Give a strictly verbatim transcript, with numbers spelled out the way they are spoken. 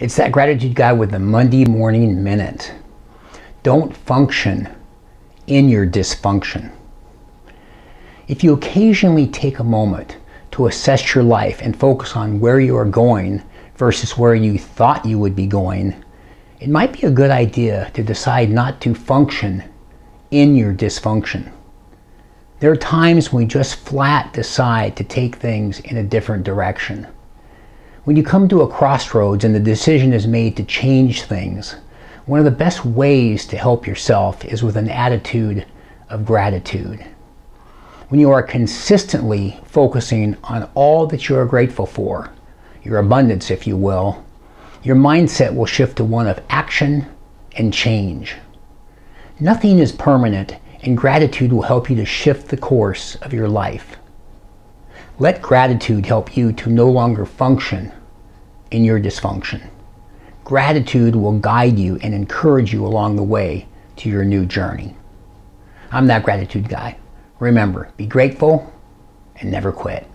It's That Gratitude Guy with the Monday Morning Minute. Don't function in your dysfunction. If you occasionally take a moment to assess your life and focus on where you are going versus where you thought you would be going, it might be a good idea to decide not to function in your dysfunction. There are times when we just flat decide to take things in a different direction. When you come to a crossroads and the decision is made to change things, one of the best ways to help yourself is with an attitude of gratitude. When you are consistently focusing on all that you are grateful for, your abundance, if you will, your mindset will shift to one of action and change. Nothing is permanent, and gratitude will help you to shift the course of your life. Let gratitude help you to no longer function in your dysfunction. Gratitude will guide you and encourage you along the way to your new journey. I'm That Gratitude Guy. Remember, be grateful and never quit.